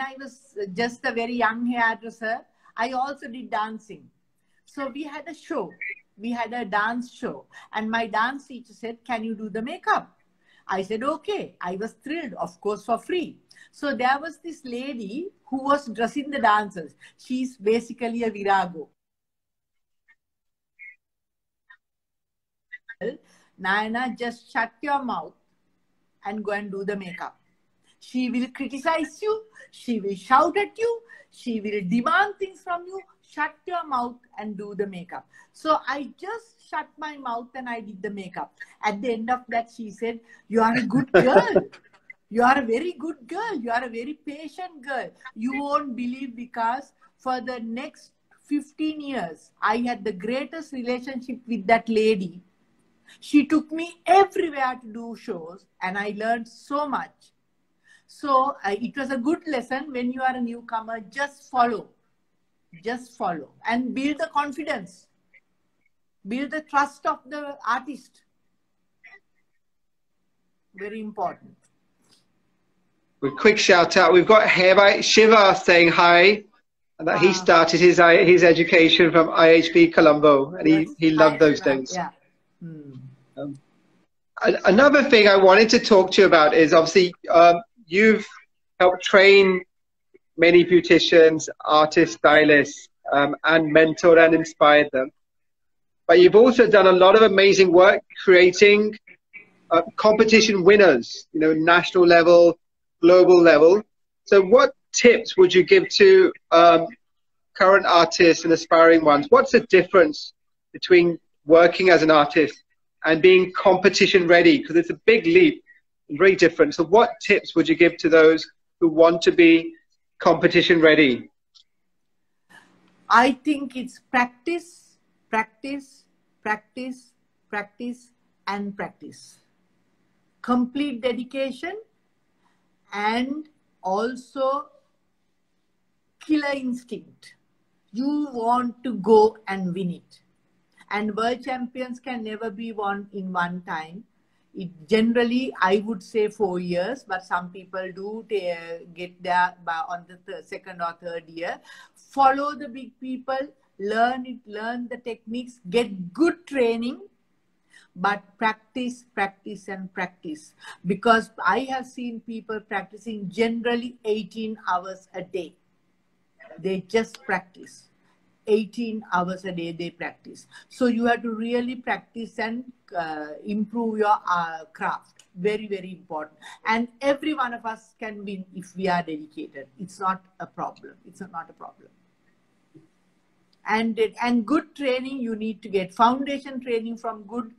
I was just a very young hairdresser, I also did dancing. So we had a show. We had a dance show, and my dance teacher said, can you do the makeup? I said, okay. I was thrilled, of course, for free. So there was this lady who was dressing the dancers. She's basically a virago. Nayana, just shut your mouth and go and do the makeup. She will criticize you. She will shout at you. She will demand things from you. Shut your mouth and do the makeup. So I just shut my mouth and I did the makeup. At the end of that, she said, you are a good girl. You are a very good girl. You are a very patient girl. You won't believe, because for the next 15 years, I had the greatest relationship with that lady. She took me everywhere to do shows, and I learned so much. So it was a good lesson. When you are a newcomer, just follow. Just follow and build the confidence. Build the trust of the artist. Very important. A quick shout out. We've got Hair bhai Shiva saying hi. And that he started his education from IHB Colombo. And he loved those things. Yeah. Another thing I wanted to talk to you about is obviously you've helped train many beauticians, artists, stylists, and mentored and inspired them. But you've also done a lot of amazing work creating competition winners, you know, national level, global level. So what tips would you give to current artists and aspiring ones? What's the difference between working as an artist and being competition ready? Because it's a big leap and very different. So what tips would you give to those who want to be competition ready? I think it's practice, practice, practice, practice, and practice. Complete dedication and also killer instinct. You want to go and win it. And world champions can never be won in one time. It generally, I would say 4 years, but some people do get there on the second or third year. Follow the big people, learn it, learn the techniques, get good training, but practice, practice, and practice. Because I have seen people practicing generally 18 hours a day. They just practice. 18 hours a day they practice. So you have to really practice and improve your craft. Very, very important. And every one of us can win if we are dedicated. It's not a problem. It's not a problem. And good training, you need to get foundation training from good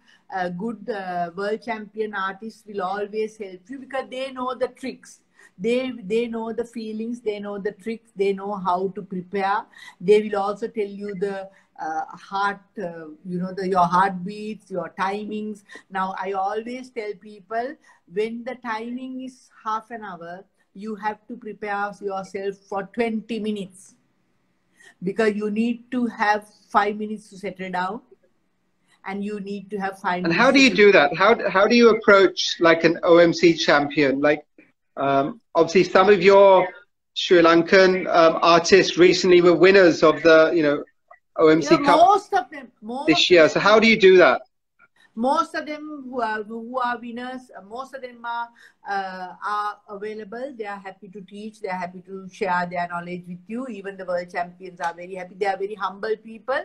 world champion artists will always help you, because they know the tricks. They know the feelings, they know the tricks, they know how to prepare. They will also tell you the your heartbeats, your timings. Now, I always tell people, when the timing is half an hour, you have to prepare yourself for 20 minutes. Because you need to have 5 minutes to settle down. And you need to have 5 minutes. And how do you do that? How do you approach like an OMC champion? Like, obviously, some of your Sri Lankan artists recently were winners of the OMC Cup this year. So how do you do that? Most of them who are winners, most of them are available. They are happy to teach. They are happy to share their knowledge with you. Even the world champions are very happy. They are very humble people.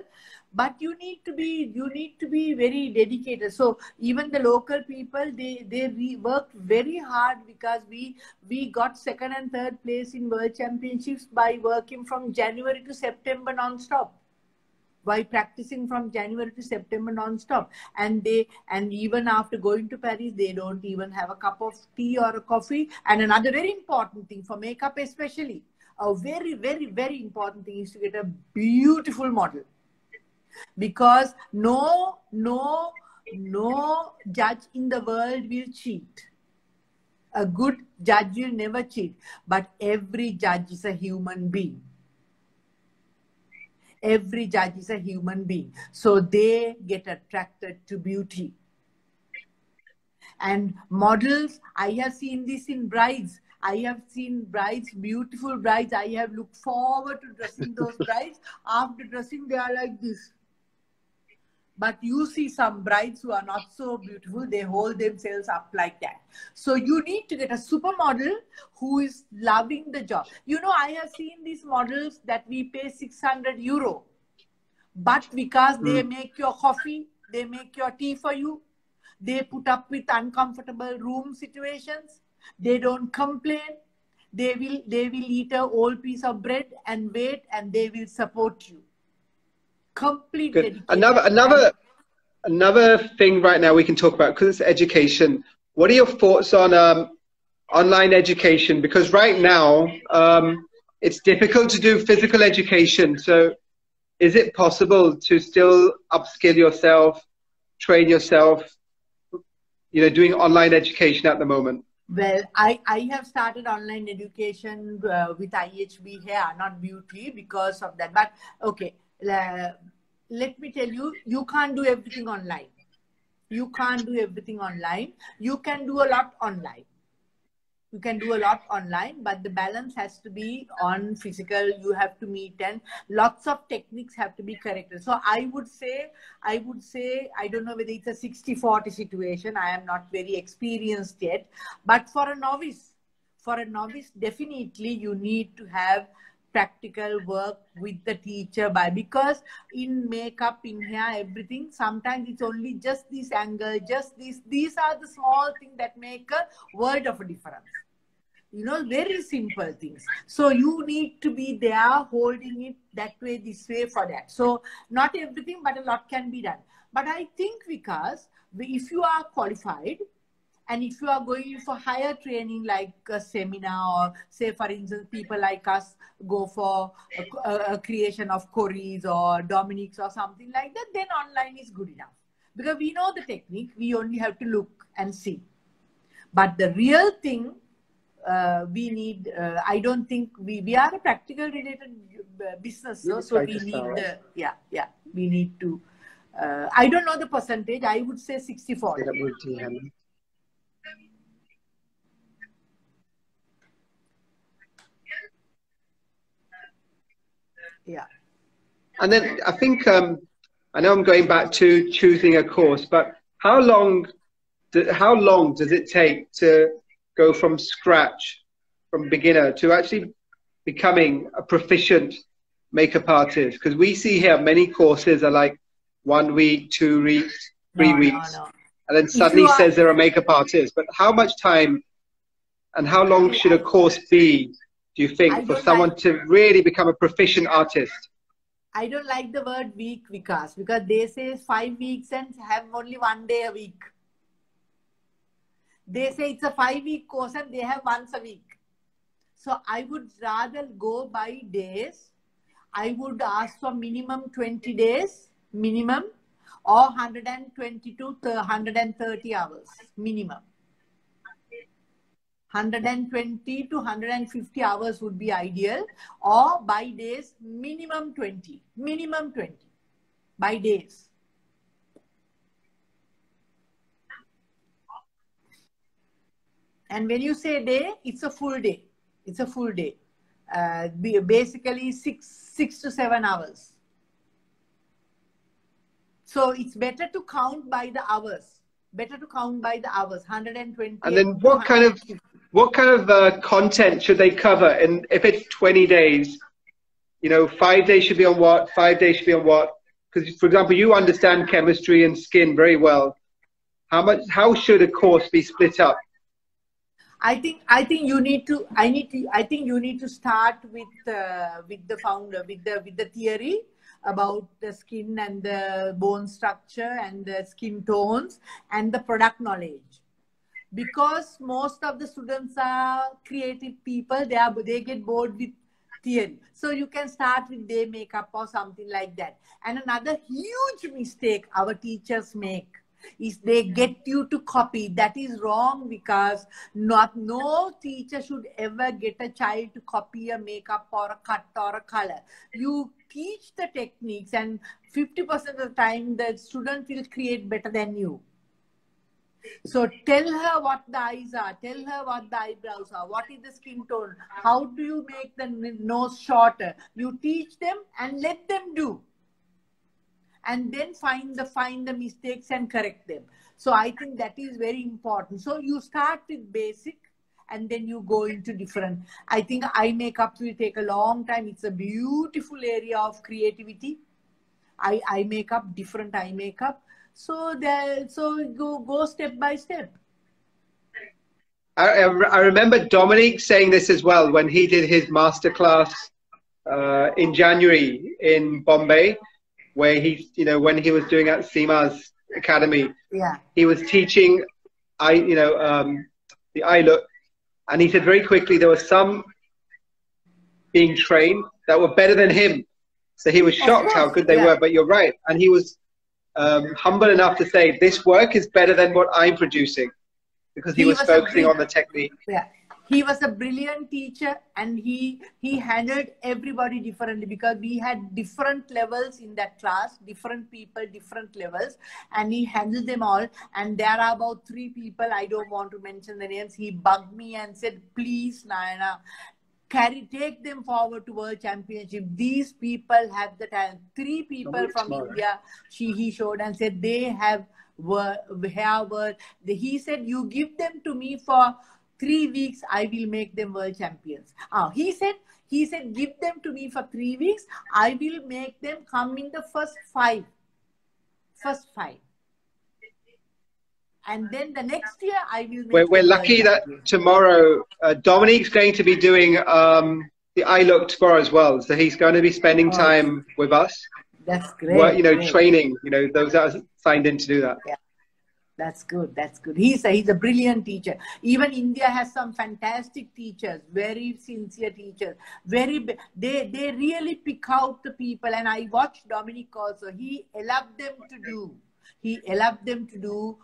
But you need to be very dedicated. So even the local people, they worked very hard, because we got second and third place in world championships by working from January to September non-stop. By practicing from January to September non-stop. And even after going to Paris, they don't even have a cup of tea or a coffee. And another very important thing for makeup especially, a very, very, very important thing is to get a beautiful model. Because no judge in the world will cheat. A good judge will never cheat. But every judge is a human being. Every judge is a human being. So they get attracted to beauty. And models, I have seen this in brides. I have seen brides, beautiful brides. I have looked forward to dressing those brides. After dressing, they are like this. But you see some brides who are not so beautiful. They hold themselves up like that. So you need to get a supermodel who is loving the job. You know, I have seen these models that we pay 600 euro. But because they make your coffee, they make your tea for you. They put up with uncomfortable room situations. They don't complain. They will eat a whole piece of bread and wait, and they will support you. Completely. Another thing right now we can talk about, because it's education. What are your thoughts on online education? Because right now it's difficult to do physical education. So is it possible to still upskill yourself, train yourself, you know, doing online education at the moment? Well, I have started online education with IHB Hair, not beauty, because of that. But okay. Let me tell you, you can't do everything online. You can't do everything online. You can do a lot online. You can do a lot online, but the balance has to be on physical. You have to meet, and lots of techniques have to be corrected. So I would say, I don't know whether it's a 60-40 situation. I am not very experienced yet, but for a novice, definitely you need to have practical work with the teacher, because in makeup, in hair, everything, sometimes it's only just this angle, just this. These are the small things that make a world of a difference. You know, very simple things. So you need to be there holding it that way, this way, for that. So not everything, but a lot can be done. But I think, because if you are qualified, and if you are going for higher training, like a seminar, or say, for instance, people like us go for a creation of Corey's or Dominique's or something like that, then online is good enough. Because we know the technique, we only have to look and see. But the real thing we need, I don't think, we are a practical related business. No? So we need, we need to, I don't know the percentage, I would say 60-40. Yeah. And then I think, I know I'm going back to choosing a course, but how long does it take to go from scratch, from beginner, to actually becoming a proficient makeup artist? Because we see here many courses are like 1 week, 2 weeks, 3 weeks, and then suddenly says they're a makeup artist. But how much time and how long should a course be, do you think, for someone to really become a proficient artist? I don't like the word week, because they say 5 weeks and have only 1 day a week. They say it's a 5-week course and they have once a week. So I would rather go by days. I would ask for minimum 20 days, minimum, or 120 to 130 hours, minimum. 120 to 150 hours would be ideal, or by days, minimum 20. Minimum 20 by days. And when you say day, it's a full day. It's a full day. Basically, six to 7 hours. So it's better to count by the hours. 120. And then what kind of content should they cover? And if it's 20 days, you know, 5 days should be on what, 5 days should be on what? Because, for example, you understand chemistry and skin very well. How should a course be split up? I think you need to start with the founder, with the theory about the skin and the bone structure and the skin tones and the product knowledge, because most of the students are creative people. They get bored with theory. So you can start with day makeup or something like that. And another huge mistake our teachers make is they get you to copy. That is wrong, because no teacher should ever get a child to copy a makeup or a cut or a color. You teach the techniques, and 50% of the time the student will create better than you. So tell her what the eyes are, tell her what the eyebrows are, what is the skin tone, how do you make the nose shorter. You teach them and let them do. And then find the mistakes and correct them. So I think that is very important. So you start with basic, and then you go into different. I think eye makeup will take a long time. It's a beautiful area of creativity. Eye makeup, different eye makeup. So go step by step. I remember Dominique saying this as well when he did his masterclass in January in Bombay, where he, you know, when he was doing at Seema's academy, yeah, he was teaching, the eye look, and he said very quickly there were some being trained that were better than him, so he was shocked how good they were. But you're right, and he was humble enough to say this work is better than what I'm producing, because he was focusing on the technique. Yeah. He was a brilliant teacher, and he handled everybody differently, because we had different levels in that class, different people, different levels, and he handled them all. And there are about 3 people, I don't want to mention the names, he bugged me and said, please, Nayana, take them forward to World Championship. These people have the talent. 3 people from India, he showed and said, they have hair worth. He said, you give them to me for 3 weeks, I will make them world champions. He said, give them to me for 3 weeks. I will make them come in the first five. And then the next year, I will make them. We're lucky that tomorrow, Dominique's going to be doing the eye look tomorrow as well. So he's going to be spending time with us. That's great. Well, you know, great. Training, you know, those that are signed in to do that. Yeah. That's good. That's good. He's a brilliant teacher. Even India has some fantastic teachers, very sincere teachers. They really pick out the people. And I watched Dominique also. He allowed them to do.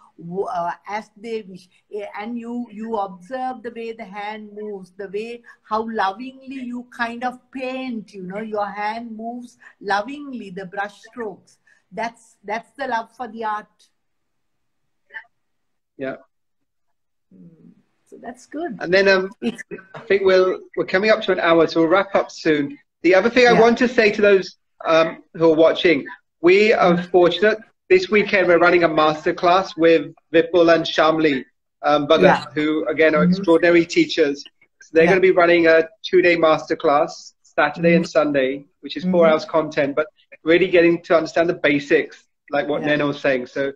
As they wish. And you observe the way the hand moves, the way how lovingly you kind of paint. You know, your hand moves lovingly. The brush strokes. That's the love for the art. Yeah. So that's good. And then I think we're coming up to an hour, so we'll wrap up soon. The other thing I want to say to those who are watching, we are fortunate. This weekend we're running a masterclass with Vipul and Shamli, who again are extraordinary teachers. So they're going to be running a 2-day masterclass, Saturday and Sunday, which is 4 hours content, but really getting to understand the basics, like what Nena was saying. So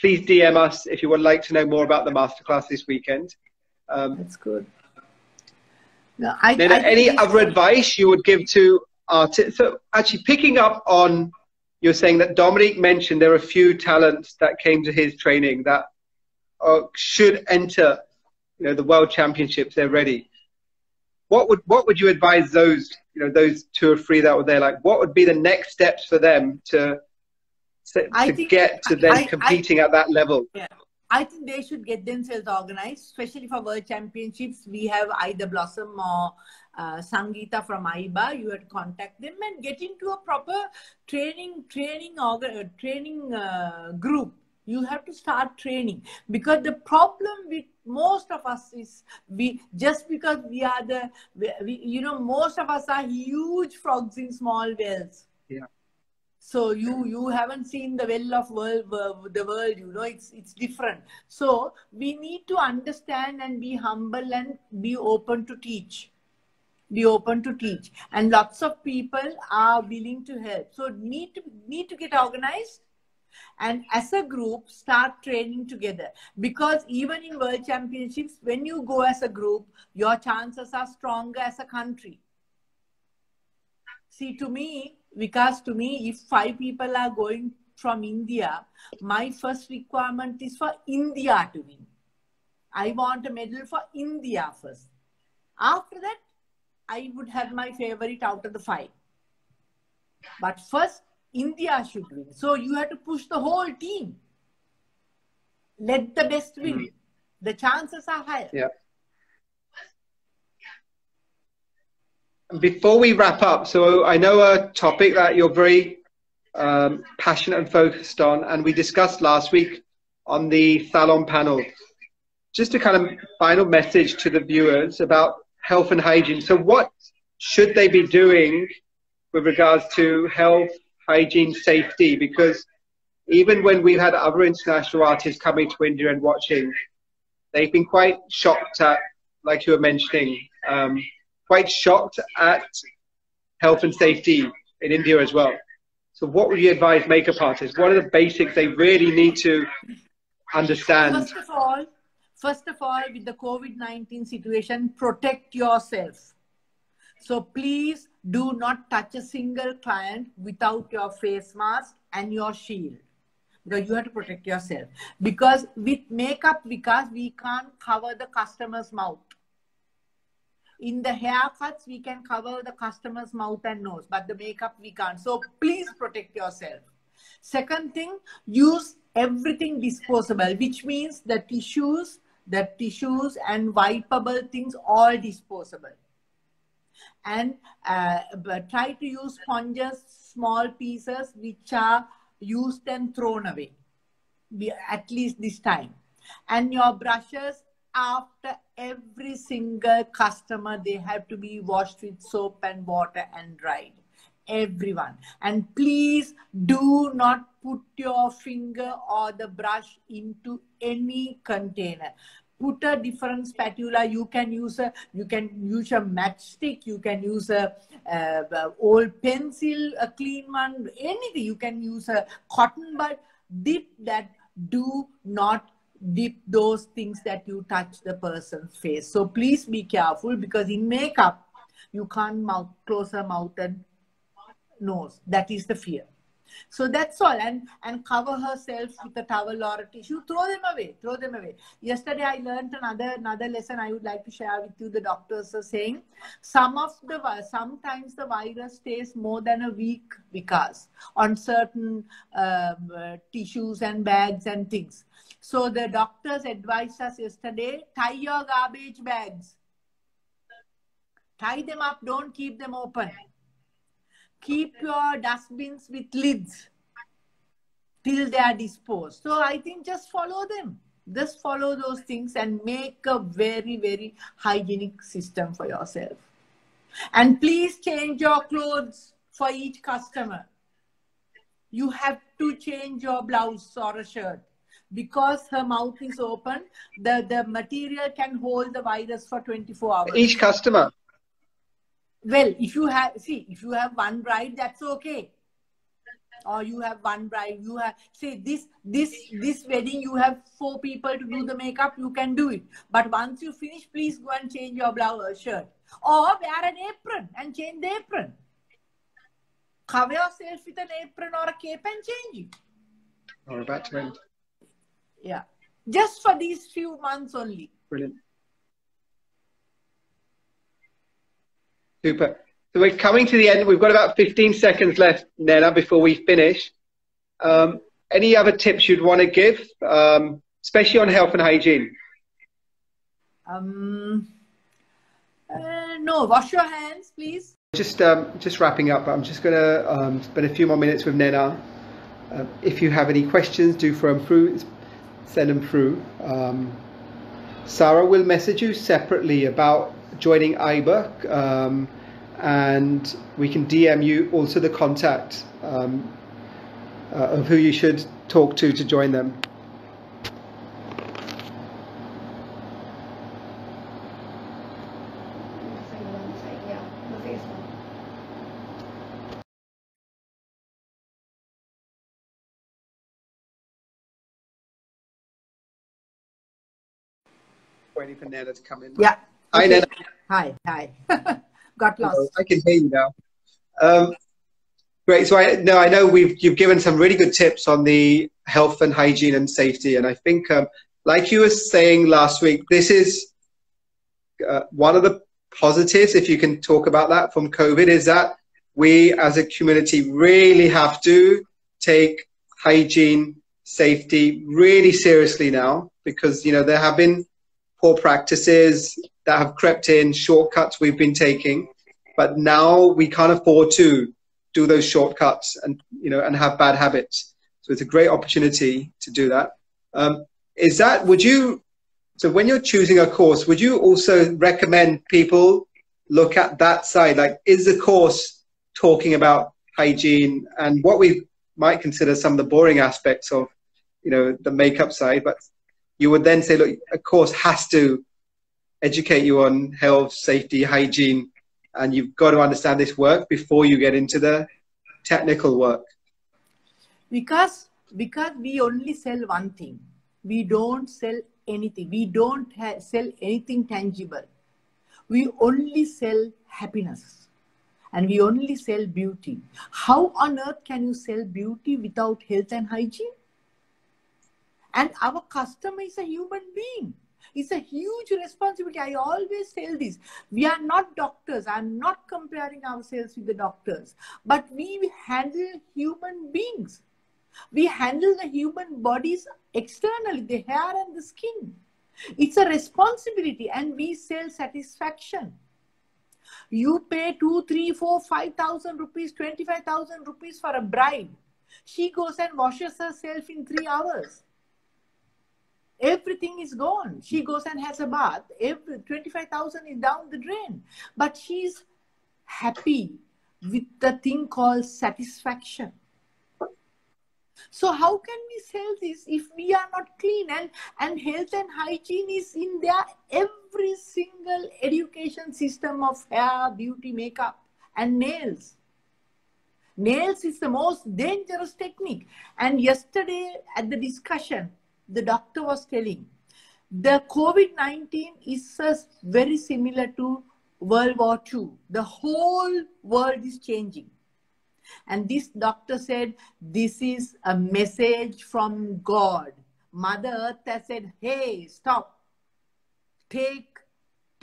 please DM us if you would like to know more about the masterclass this weekend. That's good. No, Nena, any other advice you would give to artists? So actually picking up on, you're saying that Dominique mentioned there are a few talents that came to his training that should enter, you know, the World Championships. They're ready. What would you advise those, you know, those 2 or 3 that were there? Like, what would be the next steps for them to get to competing at that level? Yeah. I think they should get themselves organized, especially for World Championships. We have either Blossom or Sangeeta from IBA. You would contact them and get into a proper training group. You have to start training, because the problem with most of us is most of us are huge frogs in small wells. Yeah. So you haven't seen the well of the world, you know, it's different. So we need to understand and be humble and be open to teach. Be open to teach. And lots of people are willing to help. So need to get organized. And as a group, start training together. Because even in World Championships, when you go as a group, your chances are stronger as a country. See, to me, Vikas, to me, if 5 people are going from India, my first requirement is for India to win. I want a medal for India first. After that, I would have my favorite out of the 5. But first, India should win. So you have to push the whole team. Let the best win. Mm-hmm. The chances are higher. Yeah. Before we wrap up, so I know a topic that you're very passionate and focused on, and we discussed last week on the salon panel. Just a kind of final message to the viewers about health and hygiene. So what should they be doing with regards to health, hygiene, safety? Because even when we've had other international artists coming to India and watching, they've been quite shocked at, like you were mentioning, quite shocked at health and safety in India as well. So what would you advise makeup artists? What are the basics they really need to understand? First of all, with the COVID-19 situation, protect yourself. So please do not touch a single client without your face mask and your shield. Because you have to protect yourself. Because with makeup, because we can't cover the customer's mouth. In the haircuts, we can cover the customer's mouth and nose, but the makeup we can't. So please protect yourself. Second thing, use everything disposable, which means the tissues and wipeable things, all disposable. And try to use sponges, small pieces, which are used and thrown away, at least this time. And your brushes, after every single customer, they have to be washed with soap and water and dried. Everyone. And please do not put your finger or the brush into any container. Put a different spatula. You can use a matchstick. You can use a old pencil, a clean one, anything. You can use a cotton bud. Dip that. Do not dip those things that you touch the person's face. So please be careful, because in makeup, you can't close her mouth and nose. That is the fear. So that's all. And cover herself with a towel or a tissue. Throw them away. Yesterday, I learned another lesson I would like to share with you. The doctors are saying sometimes the virus stays more than a week, because on certain tissues and bags and things. So the doctors advised us yesterday, tie your garbage bags. Tie them up. Don't keep them open. Keep your dustbins with lids till they are disposed. So I think just follow them. Just follow those things and make a very, very hygienic system for yourself. And please change your clothes for each customer. You have to change your blouse or a shirt. Because her mouth is open, the material can hold the virus for 24 hours. Each customer? Well, if you have one bride, that's okay. Or you have one bride, this wedding, you have 4 people to do the makeup, you can do it. But once you finish, please go and change your blouse or shirt. Or wear an apron and change the apron. Cover yourself with an apron or a cape and change it. We're about to end. Yeah. Just for these few months only. Brilliant. Super. So we're coming to the end. We've got about 15 seconds left, Nena, before we finish. Any other tips you'd want to give, especially on health and hygiene? No, wash your hands, please. Just wrapping up. I'm just going to spend a few more minutes with Nena. If you have any questions, do throw them through. Send them through. Sarah will message you separately about joining IBA, and we can DM you also the contact of who you should talk to join them. Waiting for Nena to come in. Yeah. Hi, okay. Nena. Hi, hi. Got lost. Oh, I can hear you now. Great. So I know you've given some really good tips on the health and hygiene and safety, and I think, like you were saying last week, this is one of the positives, if you can talk about that, from COVID, is that we as a community really have to take hygiene, safety really seriously now, because there have been poor practices that have crept in, shortcuts we've been taking, but now we can't afford to do those shortcuts and have bad habits. So it's a great opportunity to do that. So when you're choosing a course, would you also recommend people look at that side? Like, is the course talking about hygiene and what we might consider some of the boring aspects of, the makeup side, but you would then say, look, a course has to educate you on health, safety, hygiene, and you've got to understand this work before you get into the technical work. Because we only sell one thing. We don't sell anything. We don't sell anything tangible. We only sell happiness, and we only sell beauty. How on earth can you sell beauty without health and hygiene? And our customer is a human being. It's a huge responsibility. I always tell this. We are not doctors. I'm not comparing ourselves with the doctors. But we handle human beings. We handle the human bodies externally, the hair and the skin. It's a responsibility, and we sell satisfaction. You pay 2, 3, 4, 5,000 rupees, 25,000 rupees for a bride. She goes and washes herself in 3 hours. Everything is gone. She goes and has a bath. 25,000 is down the drain. But she's happy with the thing called satisfaction. So how can we sell this if we are not clean? And health and hygiene is in there, every single education system of hair, beauty, makeup, and nails. Nails is the most dangerous technique. And yesterday at the discussion, the doctor was telling, the COVID-19 is very similar to World War II. The whole world is changing. And this doctor said, this is a message from God. Mother Earth has said, hey, stop.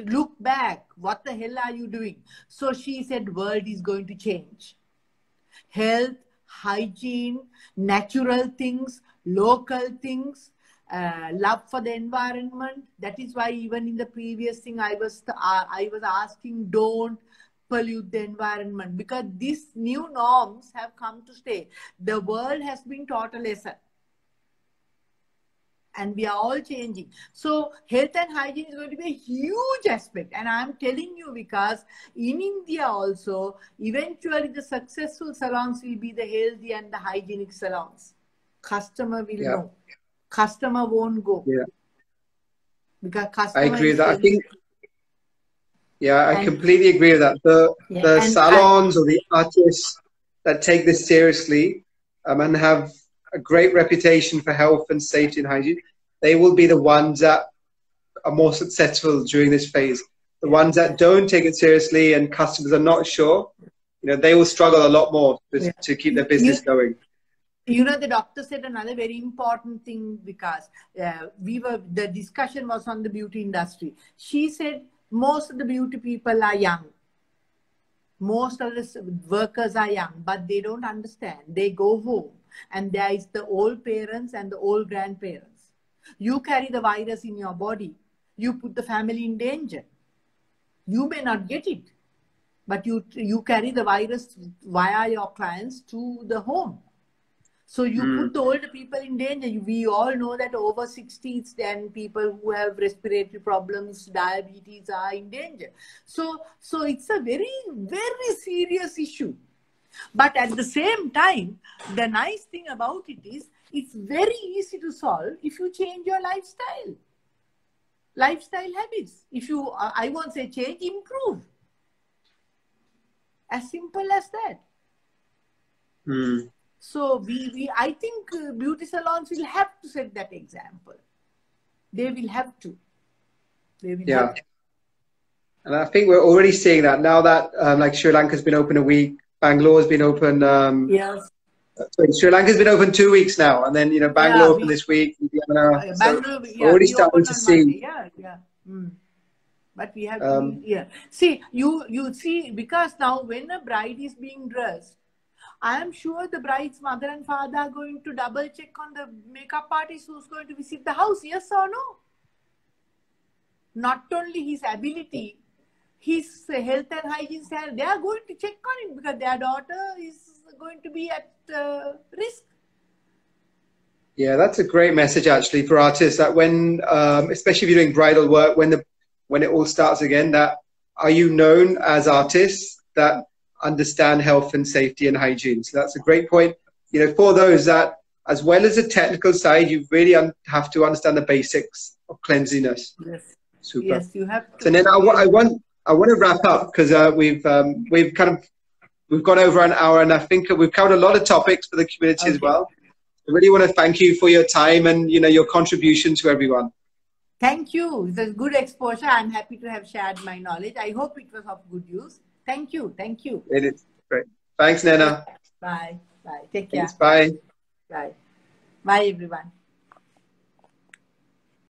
Look back. What the hell are you doing? So she said, world is going to change. Health, hygiene, natural things, local things, love for the environment. That is why even in the previous thing I was asking, don't pollute the environment, because these new norms have come to stay. The world has been taught a lesson, and we are all changing. So health and hygiene is going to be a huge aspect. And I'm telling you, because in India also, eventually the successful salons will be the healthy and the hygienic salons. Customer will know. Customer won't go. Yeah. Because customer, I agree with that. I think, yeah, I completely agree with that. The salons or the artists that take this seriously and have a great reputation for health and safety and hygiene, they will be the ones that are more successful during this phase. The ones that don't take it seriously and customers are not sure, they will struggle a lot more to keep their business going. The doctor said another very important thing, because the discussion was on the beauty industry. She said most of the beauty people are young. Most of the workers are young, but they don't understand. They go home, and there is the old parents and the old grandparents. You carry the virus in your body. You put the family in danger. You may not get it, but you carry the virus via your clients to the home. So you put the older people in danger. We all know that over 60s, then people who have respiratory problems, diabetes are in danger. So it's a very, very serious issue. But at the same time, the nice thing about it is it's very easy to solve if you change your lifestyle habits. If you, I won't say change, improve. As simple as that. Mm. So I think beauty salons will have to set that example. They will have to. They will have to. And I think we're already seeing that now that like Sri Lanka's been open a week, Bangalore's been open. Yes. Sorry, Sri Lanka's been open 2 weeks now, and then you know Bangalore opened this week. Bangalore, so already starting to see. Monday. Yeah, yeah. Mm. But we have to be, see, you see, because now when a bride is being dressed, I am sure the bride's mother and father are going to double check on the makeup artist who's going to visit the house. Yes or no? Not only his ability, his health and hygiene standard, they are going to check on him because their daughter is going to be at risk. Yeah, that's a great message actually for artists, that when, especially if you're doing bridal work, when it all starts again, that are you known as artists that understand health and safety and hygiene? So that's a great point. You know, for those that, as well as the technical side, you really have to understand the basics of cleanliness. Yes. Super. Yes, you have to. So then I want to wrap up because we've gone over an hour, and I think we've covered a lot of topics for the community as well. I really want to thank you for your time and your contribution to everyone. Thank you. It's a good exposure. I'm happy to have shared my knowledge. I hope it was of good use. Thank you. Thank you. It is great. Thanks, Nena. Bye. Bye. Take care. Thanks, bye. Bye. Bye, everyone.